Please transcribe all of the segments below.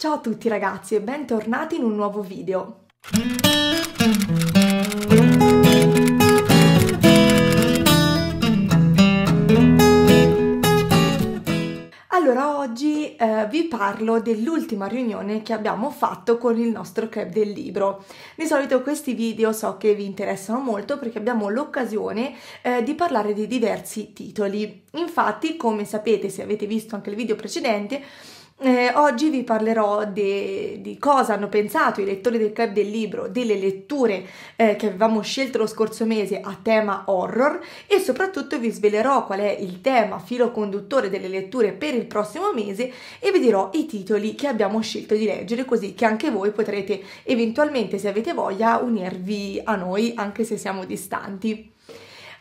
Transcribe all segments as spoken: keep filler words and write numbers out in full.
Ciao a tutti ragazzi e bentornati in un nuovo video. Allora oggi eh, vi parlo dell'ultima riunione che abbiamo fatto con il nostro club del libro. Di solito questi video so che vi interessano molto perché abbiamo l'occasione eh, di parlare di diversi titoli. Infatti, come sapete se avete visto anche il video precedente, Eh, oggi vi parlerò di cosa hanno pensato i lettori del Club del Libro delle letture eh, che avevamo scelto lo scorso mese a tema horror e soprattutto vi svelerò qual è il tema filo conduttore delle letture per il prossimo mese e vi dirò i titoli che abbiamo scelto di leggere, così che anche voi potrete eventualmente, se avete voglia, unirvi a noi anche se siamo distanti.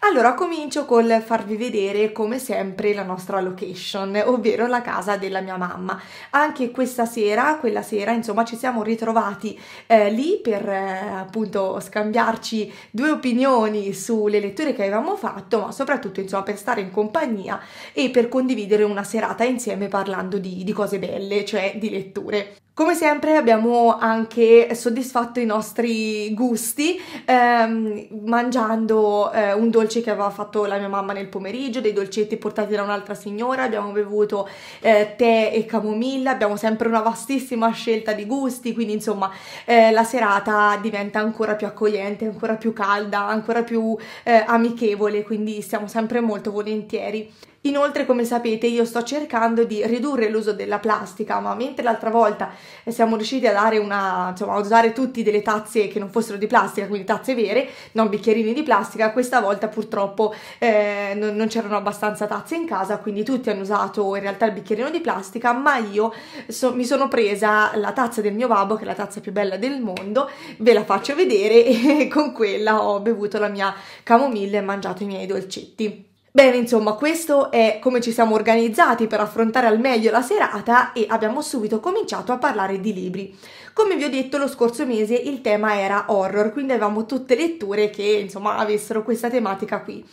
Allora comincio col farvi vedere come sempre la nostra location, ovvero la casa della mia mamma. Anche questa sera, quella sera insomma ci siamo ritrovati eh, lì per eh, appunto scambiarci due opinioni sulle letture che avevamo fatto, ma soprattutto insomma per stare in compagnia e per condividere una serata insieme parlando di, di cose belle, cioè di letture. Come sempre abbiamo anche soddisfatto i nostri gusti ehm, mangiando eh, un dolce che aveva fatto la mia mamma nel pomeriggio, dei dolcetti portati da un'altra signora, abbiamo bevuto eh, tè e camomilla, abbiamo sempre una vastissima scelta di gusti, quindi insomma eh, la serata diventa ancora più accogliente, ancora più calda, ancora più eh, amichevole, quindi siamo sempre molto volentieri. Inoltre, come sapete, io sto cercando di ridurre l'uso della plastica, ma mentre l'altra volta siamo riusciti a dare una, insomma, a usare tutti delle tazze che non fossero di plastica, quindi tazze vere, non bicchierini di plastica, questa volta purtroppo eh, non, non c'erano abbastanza tazze in casa, quindi tutti hanno usato in realtà il bicchierino di plastica, ma io so, mi sono presa la tazza del mio babbo, che è la tazza più bella del mondo, ve la faccio vedere, e con quella ho bevuto la mia camomilla e mangiato i miei dolcetti. Bene, insomma, questo è come ci siamo organizzati per affrontare al meglio la serata e abbiamo subito cominciato a parlare di libri. Come vi ho detto, lo scorso mese il tema era horror, quindi avevamo tutte letture che, insomma, avessero questa tematica qui.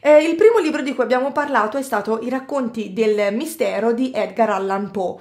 Eh, il primo libro di cui abbiamo parlato è stato I racconti del mistero di Edgar Allan Poe.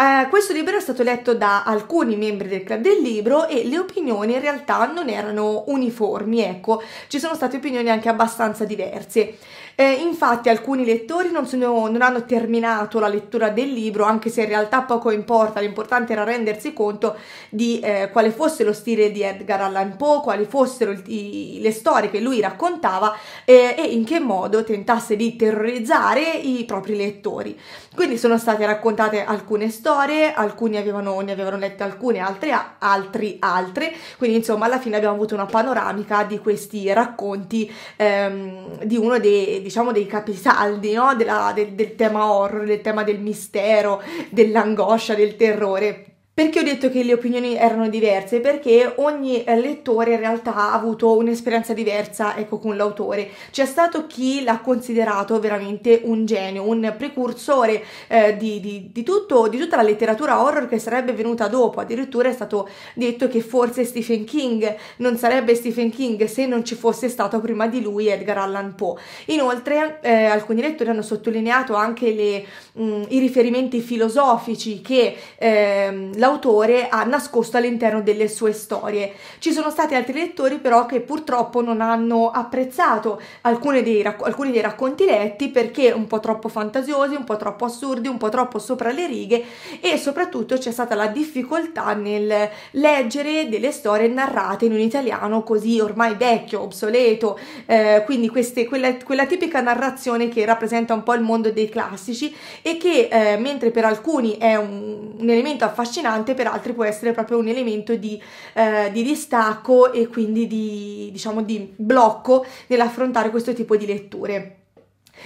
Uh, questo libro è stato letto da alcuni membri del Club del Libro e le opinioni in realtà non erano uniformi, ecco, ci sono state opinioni anche abbastanza diverse. Eh, infatti alcuni lettori non, sono, non hanno terminato la lettura del libro, anche se in realtà poco importa, l'importante era rendersi conto di eh, quale fosse lo stile di Edgar Allan Poe, quali fossero i, le storie che lui raccontava eh, e in che modo tentasse di terrorizzare i propri lettori. Quindi sono state raccontate alcune storie, alcuni avevano, ne avevano lette alcune, altre, altri altre, quindi insomma alla fine abbiamo avuto una panoramica di questi racconti ehm, di uno dei, diciamo, dei capisaldi, no? Della, del, del tema horror, del tema del mistero, dell'angoscia, del terrore. Perché ho detto che le opinioni erano diverse? Perché ogni lettore in realtà ha avuto un'esperienza diversa, ecco, con l'autore. C'è stato chi l'ha considerato veramente un genio, un precursore eh, di, di, di, tutto, di tutta la letteratura horror che sarebbe venuta dopo. Addirittura è stato detto che forse Stephen King non sarebbe Stephen King se non ci fosse stato prima di lui Edgar Allan Poe. Inoltre eh, alcuni lettori hanno sottolineato anche le, mh, i riferimenti filosofici che eh, la Autore ha nascosto all'interno delle sue storie. Ci sono stati altri lettori però che purtroppo non hanno apprezzato alcuni dei, alcuni dei racconti letti perché un po' troppo fantasiosi, un po' troppo assurdi, un po' troppo sopra le righe e soprattutto c'è stata la difficoltà nel leggere delle storie narrate in un italiano così ormai vecchio, obsoleto, eh, quindi queste, quella, quella tipica narrazione che rappresenta un po' il mondo dei classici e che eh, mentre per alcuni è un, un elemento affascinante, per altri può essere proprio un elemento di, eh, di distacco e quindi di, diciamo, di blocco nell'affrontare questo tipo di letture.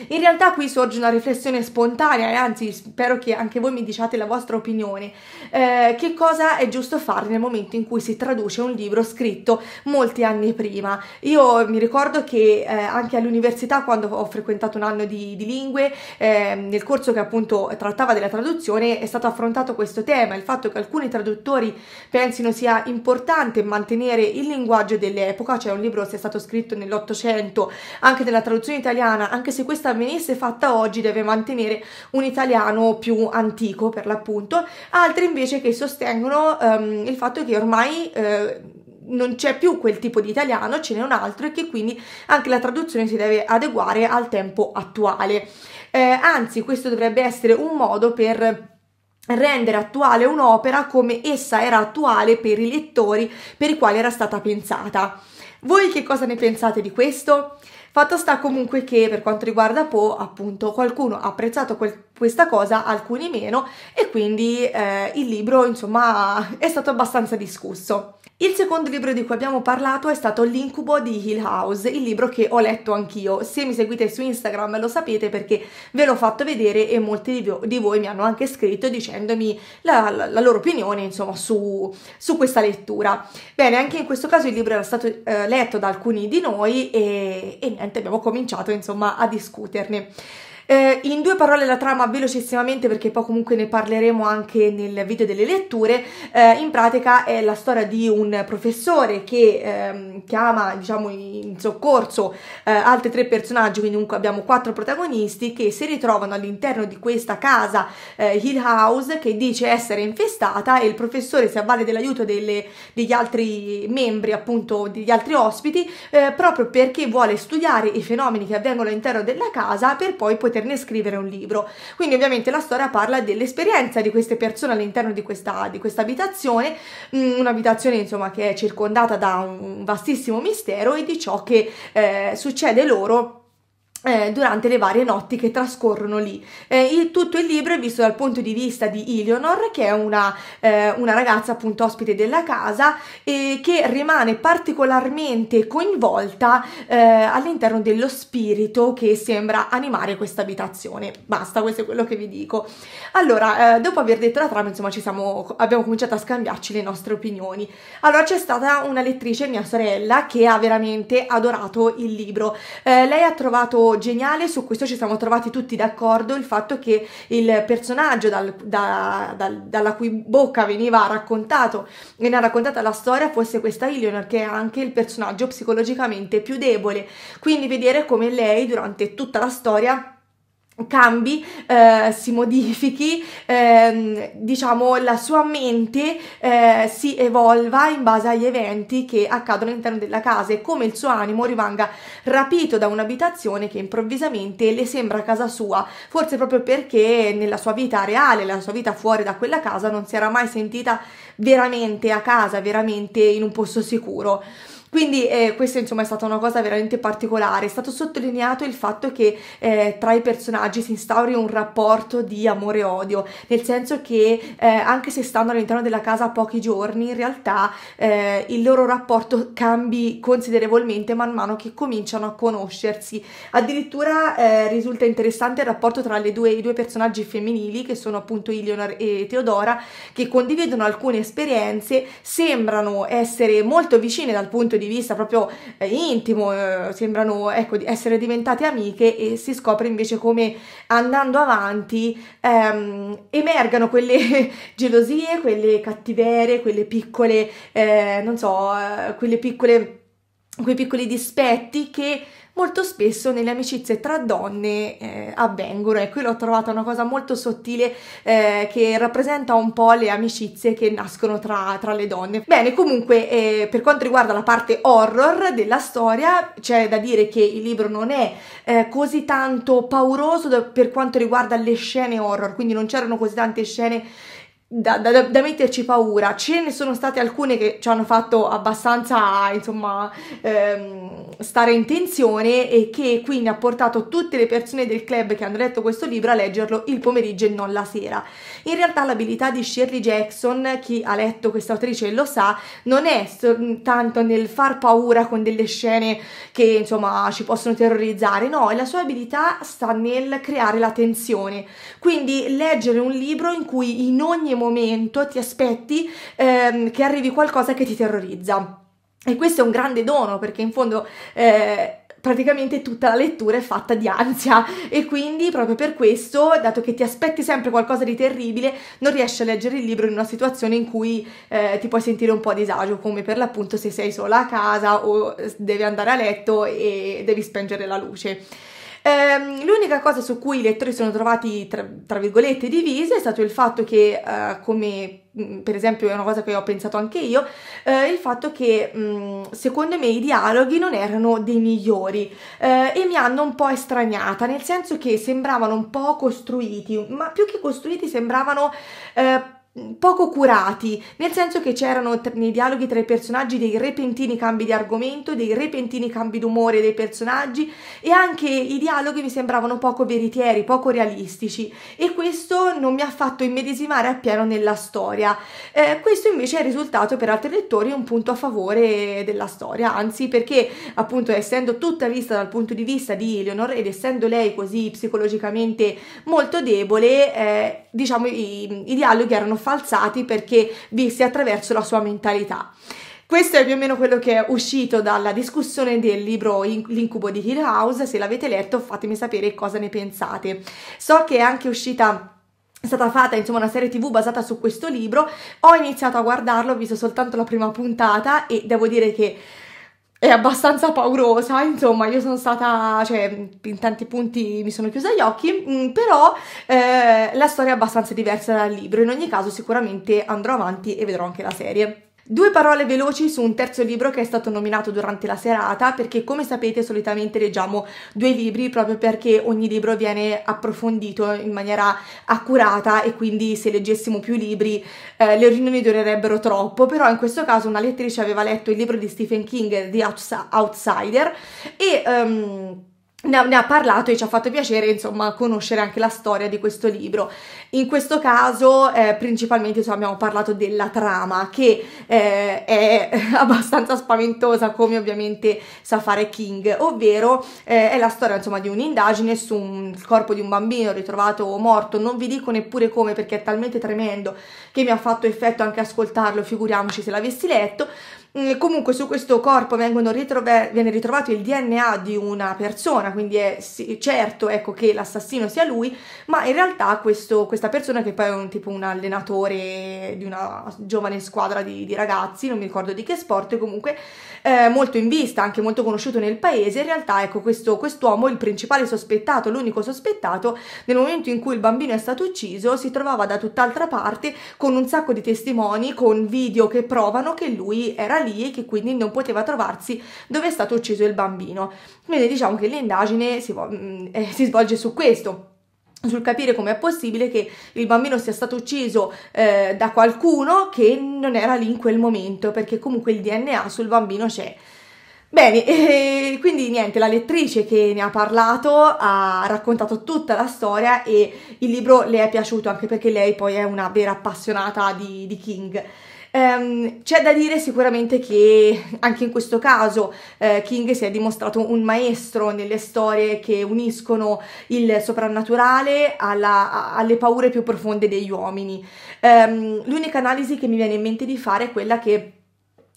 In realtà qui sorge una riflessione spontanea e anzi spero che anche voi mi diciate la vostra opinione. Eh, che cosa è giusto fare nel momento in cui si traduce un libro scritto molti anni prima? Io mi ricordo che eh, anche all'università, quando ho frequentato un anno di, di lingue, eh, nel corso che appunto trattava della traduzione è stato affrontato questo tema, il fatto che alcuni traduttori pensino sia importante mantenere il linguaggio dell'epoca, cioè un libro sia stato scritto nell'Ottocento anche nella traduzione italiana, anche se questo questa venisse fatta oggi deve mantenere un italiano più antico, per l'appunto, altri invece che sostengono um, il fatto che ormai uh, non c'è più quel tipo di italiano, ce n'è un altro e che quindi anche la traduzione si deve adeguare al tempo attuale. Eh, anzi, questo dovrebbe essere un modo per rendere attuale un'opera come essa era attuale per i lettori per i quali era stata pensata. Voi che cosa ne pensate di questo? Fatto sta comunque che per quanto riguarda Poe, appunto, qualcuno ha apprezzato quel, questa cosa, alcuni meno, e quindi eh, il libro, insomma, è stato abbastanza discusso. Il secondo libro di cui abbiamo parlato è stato L'incubo di Hill House, il libro che ho letto anch'io. Se mi seguite su Instagram lo sapete perché ve l'ho fatto vedere e molti di voi mi hanno anche scritto dicendomi la, la, la loro opinione, insomma, su, su questa lettura. Bene, anche in questo caso il libro era stato eh, letto da alcuni di noi e, e abbiamo cominciato, insomma, a discuterne. Eh, in due parole la trama velocissimamente, perché poi comunque ne parleremo anche nel video delle letture. Eh, in pratica è la storia di un professore che ehm, chiama, diciamo, in soccorso eh, altri tre personaggi, quindi comunque abbiamo quattro protagonisti che si ritrovano all'interno di questa casa eh, Hill House, che dice essere infestata, e il professore si avvale dell'aiuto degli altri membri, appunto degli altri ospiti, eh, proprio perché vuole studiare i fenomeni che avvengono all'interno della casa per poi poter poterne scrivere un libro. Quindi ovviamente la storia parla dell'esperienza di queste persone all'interno di questa, di questa abitazione, un'abitazione, insomma, che è circondata da un vastissimo mistero, e di ciò che eh, succede loro Eh, durante le varie notti che trascorrono lì. Eh, il, tutto il libro è visto dal punto di vista di Eleanor, che è una, eh, una ragazza, appunto, ospite della casa, e che rimane particolarmente coinvolta eh, all'interno dello spirito che sembra animare questa abitazione. Basta, questo è quello che vi dico. Allora, eh, dopo aver detto la trama, insomma, ci siamo, abbiamo cominciato a scambiarci le nostre opinioni. Allora, c'è stata una lettrice, mia sorella, che ha veramente adorato il libro. Eh, lei ha trovato geniale, su questo ci siamo trovati tutti d'accordo, il fatto che il personaggio dal, da, dal, dalla cui bocca veniva raccontato veniva raccontata la storia fosse questa Eleanor, che è anche il personaggio psicologicamente più debole, quindi vedere come lei durante tutta la storia cambi, eh, si modifichi, ehm, diciamo la sua mente eh, si evolva in base agli eventi che accadono all'interno della casa, e come il suo animo rimanga rapito da un'abitazione che improvvisamente le sembra casa sua, forse proprio perché nella sua vita reale, nella sua vita fuori da quella casa, non si era mai sentita veramente a casa, veramente in un posto sicuro. Quindi eh, questa, insomma, è stata una cosa veramente particolare. È stato sottolineato il fatto che eh, tra i personaggi si instauri un rapporto di amore e odio, nel senso che eh, anche se stanno all'interno della casa pochi giorni, in realtà eh, il loro rapporto cambi considerevolmente man mano che cominciano a conoscersi. Addirittura eh, risulta interessante il rapporto tra le due, i due personaggi femminili, che sono appunto Eleanor e Teodora, che condividono alcune esperienze, sembrano essere molto vicine dal punto di vista proprio eh, intimo, eh, sembrano, ecco, di essere diventate amiche, e si scopre invece come andando avanti ehm, emergano quelle gelosie, quelle cattiverie, quelle piccole eh, non so, eh, quelle piccole quei piccoli dispetti che molto spesso nelle amicizie tra donne eh, avvengono, e qui l'ho trovata una cosa molto sottile eh, che rappresenta un po' le amicizie che nascono tra, tra le donne. Bene, comunque eh, per quanto riguarda la parte horror della storia, c'è da dire che il libro non è eh, così tanto pauroso per quanto riguarda le scene horror, quindi non c'erano così tante scene Da, da, da metterci paura. Ce ne sono state alcune che ci hanno fatto abbastanza, insomma, ehm, stare in tensione, e che quindi ha portato tutte le persone del club che hanno letto questo libro a leggerlo il pomeriggio e non la sera. In realtà l'abilità di Shirley Jackson, chi ha letto questa autrice lo sa, non è soltanto nel far paura con delle scene che, insomma, ci possono terrorizzare, no, la sua abilità sta nel creare la tensione, quindi leggere un libro in cui in ogni momento ti aspetti ehm, che arrivi qualcosa che ti terrorizza, e questo è un grande dono, perché in fondo eh, praticamente tutta la lettura è fatta di ansia, e quindi proprio per questo, dato che ti aspetti sempre qualcosa di terribile, non riesci a leggere il libro in una situazione in cui eh, ti puoi sentire un po' a disagio, come per l'appunto se sei sola a casa o devi andare a letto e devi spengere la luce. Ehm, l'unica cosa su cui i lettori sono trovati tra, tra virgolette divisi è stato il fatto che, eh, come per esempio è una cosa che ho pensato anche io, eh, il fatto che mh, secondo me i dialoghi non erano dei migliori, eh, e mi hanno un po' estraniata, nel senso che sembravano un po' costruiti, ma più che costruiti sembravano eh, poco curati, nel senso che c'erano nei dialoghi tra i personaggi dei repentini cambi di argomento, dei repentini cambi d'umore dei personaggi, e anche i dialoghi mi sembravano poco veritieri, poco realistici, e questo non mi ha fatto immedesimare appieno nella storia. Eh, questo invece è risultato per altri lettori un punto a favore della storia, anzi, perché appunto essendo tutta vista dal punto di vista di Eleanor ed essendo lei così psicologicamente molto debole, eh, diciamo i, i dialoghi erano falsati perché visti attraverso la sua mentalità. Questo è più o meno quello che è uscito dalla discussione del libro L'incubo di Hill House. Se l'avete letto fatemi sapere cosa ne pensate. So che è anche uscita... È stata fatta insomma una serie tv basata su questo libro, ho iniziato a guardarlo, ho visto soltanto la prima puntata e devo dire che è abbastanza paurosa, insomma io sono stata, cioè in tanti punti mi sono chiusa gli occhi, però eh, la storia è abbastanza diversa dal libro, in ogni caso sicuramente andrò avanti e vedrò anche la serie. Due parole veloci su un terzo libro che è stato nominato durante la serata, perché come sapete solitamente leggiamo due libri proprio perché ogni libro viene approfondito in maniera accurata e quindi se leggessimo più libri eh, le riunioni durerebbero troppo, però in questo caso una lettrice aveva letto il libro di Stephen King, The Outsider, e... Um, ne ha parlato e ci ha fatto piacere insomma conoscere anche la storia di questo libro. In questo caso eh, principalmente insomma, abbiamo parlato della trama che eh, è abbastanza spaventosa, come ovviamente sa fare King, ovvero eh, è la storia insomma di un'indagine su un corpo di un bambino ritrovato morto, non vi dico neppure come perché è talmente tremendo che mi ha fatto effetto anche ascoltarlo, figuriamoci se l'avessi letto. Comunque su questo corpo vengono ritrove, viene ritrovato il D N A di una persona, quindi è sì, certo ecco, che l'assassino sia lui, ma in realtà questo, questa persona, che poi è un, tipo un allenatore di una giovane squadra di, di ragazzi, non mi ricordo di che sport, comunque eh, molto in vista, anche molto conosciuto nel paese, in realtà ecco, questo quest'uomo, il principale sospettato, l'unico sospettato, nel momento in cui il bambino è stato ucciso si trovava da tutt'altra parte con un sacco di testimoni, con video che provano che lui era lì e che quindi non poteva trovarsi dove è stato ucciso il bambino. Quindi diciamo che l'indagine si, eh, si svolge su questo, sul capire come è possibile che il bambino sia stato ucciso eh, da qualcuno che non era lì in quel momento, perché comunque il D N A sul bambino c'è. Bene, eh, quindi niente, la lettrice che ne ha parlato ha raccontato tutta la storia e il libro le è piaciuto, anche perché lei poi è una vera appassionata di, di King. Um, c'è da dire sicuramente che anche in questo caso uh, King si è dimostrato un maestro nelle storie che uniscono il soprannaturale alla, alle paure più profonde degli uomini. Um, l'unica analisi che mi viene in mente di fare è quella che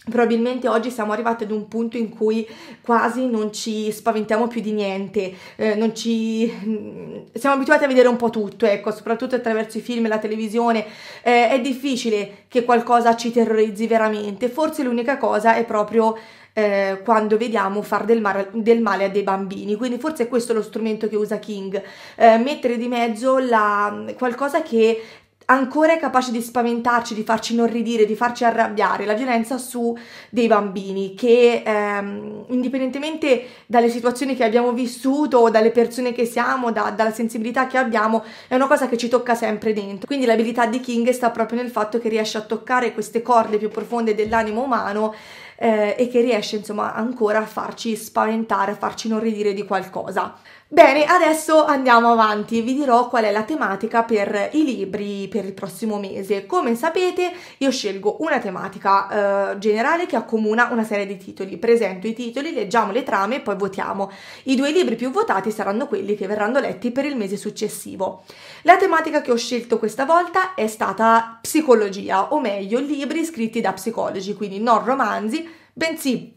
probabilmente oggi siamo arrivati ad un punto in cui quasi non ci spaventiamo più di niente, eh, non ci... siamo abituati a vedere un po' tutto, ecco, soprattutto attraverso i film e la televisione, eh, è difficile che qualcosa ci terrorizzi veramente, forse l'unica cosa è proprio eh, quando vediamo far del male, del male a dei bambini, quindi forse questo è lo strumento che usa King, eh, mettere di mezzo la, qualcosa che... ancora è capace di spaventarci, di farci inorridire, di farci arrabbiare, la violenza su dei bambini che ehm, indipendentemente dalle situazioni che abbiamo vissuto, dalle persone che siamo, da, dalla sensibilità che abbiamo, è una cosa che ci tocca sempre dentro. Quindi l'abilità di King sta proprio nel fatto che riesce a toccare queste corde più profonde dell'animo umano eh, e che riesce insomma ancora a farci spaventare, a farci inorridire di qualcosa. Bene, adesso andiamo avanti e vi dirò qual è la tematica per i libri per il prossimo mese. Come sapete io scelgo una tematica eh, generale che accomuna una serie di titoli, presento i titoli, leggiamo le trame e poi votiamo. I due libri più votati saranno quelli che verranno letti per il mese successivo. La tematica che ho scelto questa volta è stata psicologia, o meglio libri scritti da psicologi, quindi non romanzi, bensì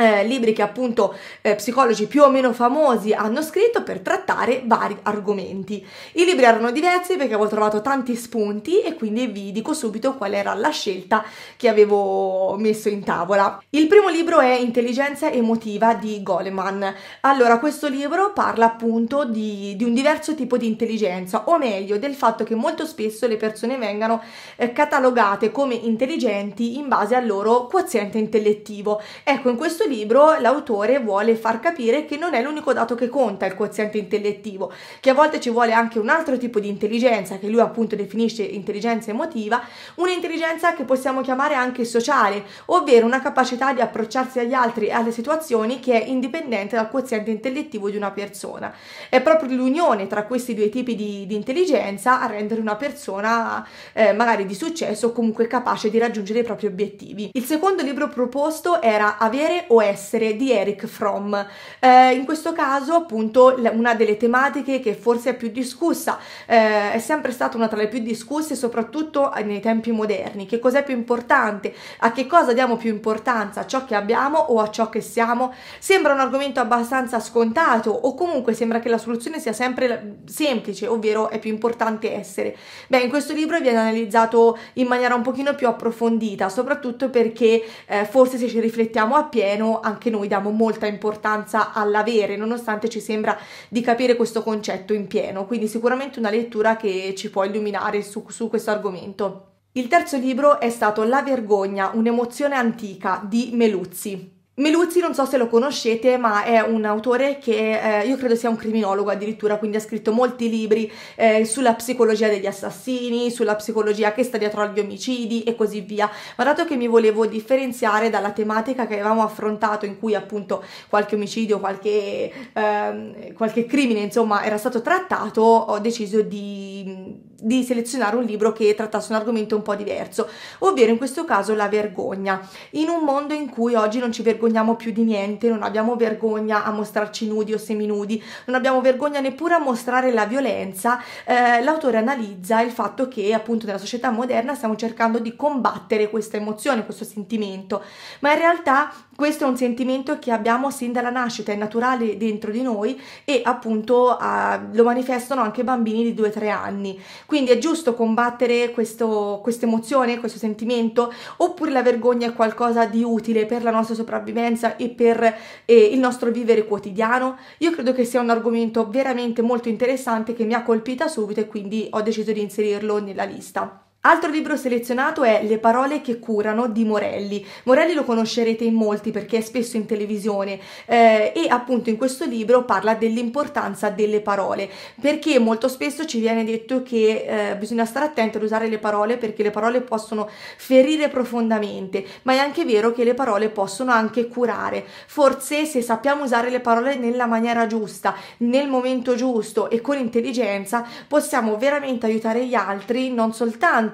Eh, libri che appunto eh, psicologi più o meno famosi hanno scritto per trattare vari argomenti. I libri erano diversi perché avevo trovato tanti spunti e quindi vi dico subito qual era la scelta che avevo messo in tavola. Il primo libro è Intelligenza emotiva di Goleman. Allora, questo libro parla appunto di, di un diverso tipo di intelligenza, o meglio del fatto che molto spesso le persone vengano eh, catalogate come intelligenti in base al loro quoziente intellettivo. Ecco, in questo libro l'autore vuole far capire che non è l'unico dato che conta il quoziente intellettivo, che a volte ci vuole anche un altro tipo di intelligenza che lui appunto definisce intelligenza emotiva, un'intelligenza che possiamo chiamare anche sociale, ovvero una capacità di approcciarsi agli altri e alle situazioni che è indipendente dal quoziente intellettivo di una persona. È proprio l'unione tra questi due tipi di, di intelligenza a rendere una persona eh, magari di successo o comunque capace di raggiungere i propri obiettivi. Il secondo libro proposto era Avere o essere di Erich Fromm. Eh, in questo caso appunto una delle tematiche che forse è più discussa, eh, è sempre stata una tra le più discusse soprattutto nei tempi moderni: che cos'è più importante, a che cosa diamo più importanza, a ciò che abbiamo o a ciò che siamo. Sembra un argomento abbastanza scontato, o comunque sembra che la soluzione sia sempre semplice, ovvero è più importante essere. Beh, in questo libro viene analizzato in maniera un pochino più approfondita, soprattutto perché eh, forse se ci riflettiamo appieno anche noi diamo molta importanza all'avere, nonostante ci sembra di capire questo concetto in pieno. Quindi sicuramente una lettura che ci può illuminare su, su questo argomento. Il terzo libro è stato La vergogna, un'emozione antica di Meluzzi. Meluzzi non so se lo conoscete, ma è un autore che eh, io credo sia un criminologo addirittura, quindi ha scritto molti libri eh, sulla psicologia degli assassini, sulla psicologia che sta dietro agli omicidi e così via. Ma dato che mi volevo differenziare dalla tematica che avevamo affrontato, in cui appunto qualche omicidio, qualche, eh, qualche crimine insomma era stato trattato, ho deciso di... di selezionare un libro che trattasse un argomento un po' diverso, ovvero in questo caso la vergogna. In un mondo in cui oggi non ci vergogniamo più di niente, non abbiamo vergogna a mostrarci nudi o seminudi, non abbiamo vergogna neppure a mostrare la violenza, eh, l'autore analizza il fatto che appunto nella società moderna stiamo cercando di combattere questa emozione, questo sentimento, ma in realtà questo è un sentimento che abbiamo sin dalla nascita, è naturale dentro di noi e appunto eh, lo manifestano anche bambini di due tre anni. Quindi è giusto combattere questo, questa emozione, questo sentimento, oppure la vergogna è qualcosa di utile per la nostra sopravvivenza e per eh, il nostro vivere quotidiano? Io credo che sia un argomento veramente molto interessante che mi ha colpita subito e quindi ho deciso di inserirlo nella lista. Altro libro selezionato è Le parole che curano di Morelli. Morelli lo conoscerete in molti perché è spesso in televisione eh, e appunto in questo libro parla dell'importanza delle parole, perché molto spesso ci viene detto che eh, bisogna stare attenti ad usare le parole perché le parole possono ferire profondamente, ma è anche vero che le parole possono anche curare. Forse se sappiamo usare le parole nella maniera giusta, nel momento giusto e con intelligenza, possiamo veramente aiutare gli altri non soltanto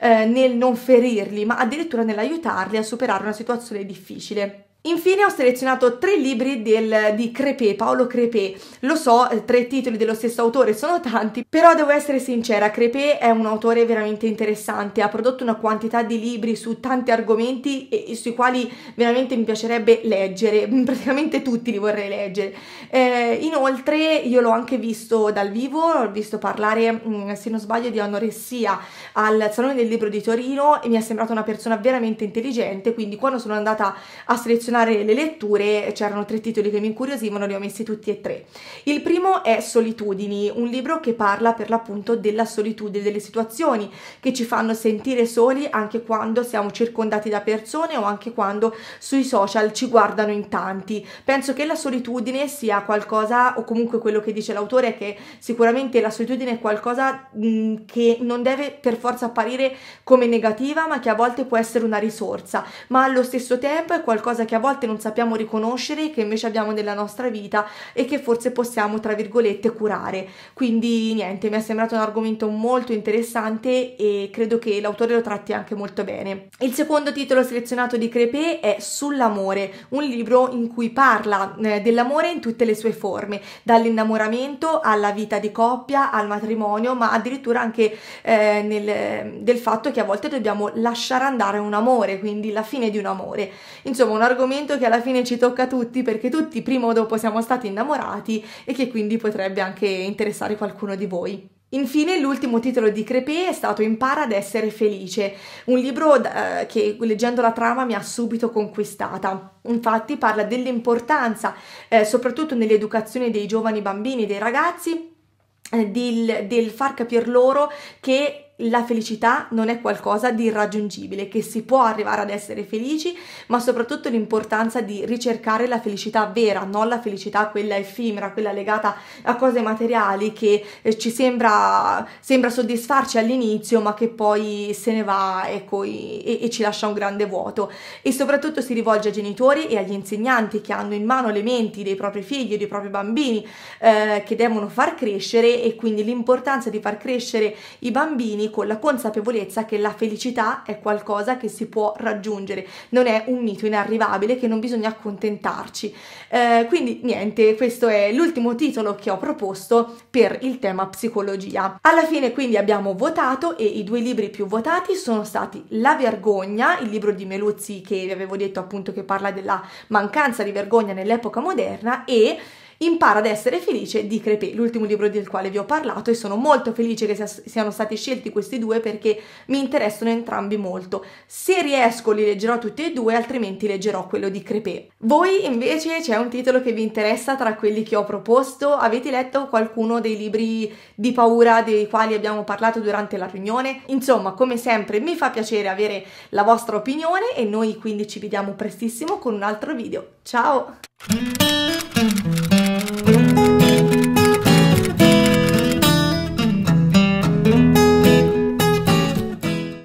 Eh, nel non ferirli, ma addirittura nell'aiutarli a superare una situazione difficile. Infine ho selezionato tre libri del, di Crepet, Paolo Crepet. Lo so, tre titoli dello stesso autore sono tanti, però devo essere sincera, Crepet è un autore veramente interessante, ha prodotto una quantità di libri su tanti argomenti e, e sui quali veramente mi piacerebbe leggere, praticamente tutti li vorrei leggere. Eh, inoltre io l'ho anche visto dal vivo, l'ho visto parlare, mh, se non sbaglio, di anoressia al Salone del Libro di Torino e mi è sembrata una persona veramente intelligente, quindi quando sono andata a selezionare le letture c'erano tre titoli che mi incuriosivano, li ho messi tutti e tre. Il primo è Solitudini, un libro che parla per l'appunto della solitudine, delle situazioni che ci fanno sentire soli anche quando siamo circondati da persone o anche quando sui social ci guardano in tanti. Penso che la solitudine sia qualcosa, o comunque quello che dice l'autore è che sicuramente la solitudine è qualcosa mh, che non deve per forza apparire come negativa, ma che a volte può essere una risorsa, ma allo stesso tempo è qualcosa che a volte non sappiamo riconoscere, che invece abbiamo nella nostra vita e che forse possiamo tra virgolette curare. Quindi niente, mi è sembrato un argomento molto interessante e credo che l'autore lo tratti anche molto bene. Il secondo titolo selezionato di Crepet è Sull'amore, un libro in cui parla eh, dell'amore in tutte le sue forme, dall'innamoramento alla vita di coppia, al matrimonio, ma addirittura anche eh, nel, del fatto che a volte dobbiamo lasciare andare un amore, quindi la fine di un amore. Insomma, un argomento argomento che alla fine ci tocca a tutti, perché tutti prima o dopo siamo stati innamorati e che quindi potrebbe anche interessare qualcuno di voi. Infine, l'ultimo titolo di Crepet è stato Impara ad essere felice, un libro eh, che leggendo la trama mi ha subito conquistata. Infatti parla dell'importanza, eh, soprattutto nell'educazione dei giovani bambini e dei ragazzi, eh, del, del far capire loro che la felicità non è qualcosa di irraggiungibile, che si può arrivare ad essere felici, ma soprattutto l'importanza di ricercare la felicità vera, non la felicità quella effimera, quella legata a cose materiali che ci sembra, sembra soddisfarci all'inizio, ma che poi se ne va, ecco, e, e ci lascia un grande vuoto. E soprattutto si rivolge ai genitori e agli insegnanti che hanno in mano le menti dei propri figli e dei propri bambini eh, che devono far crescere, e quindi l'importanza di far crescere i bambini con la consapevolezza che la felicità è qualcosa che si può raggiungere, non è un mito inarrivabile, che non bisogna accontentarci. Eh, quindi niente, questo è l'ultimo titolo che ho proposto per il tema psicologia. Alla fine quindi abbiamo votato e i due libri più votati sono stati La vergogna, il libro di Meluzzi che vi avevo detto appunto che parla della mancanza di vergogna nell'epoca moderna, e Impara ad essere felice di Crepet, l'ultimo libro del quale vi ho parlato, e sono molto felice che sia, siano stati scelti questi due perché mi interessano entrambi molto. Se riesco li leggerò tutti e due, altrimenti leggerò quello di Crepet. Voi invece, c'è un titolo che vi interessa tra quelli che ho proposto? Avete letto qualcuno dei libri di paura dei quali abbiamo parlato durante la riunione? Insomma, come sempre mi fa piacere avere la vostra opinione e noi quindi ci vediamo prestissimo con un altro video. Ciao!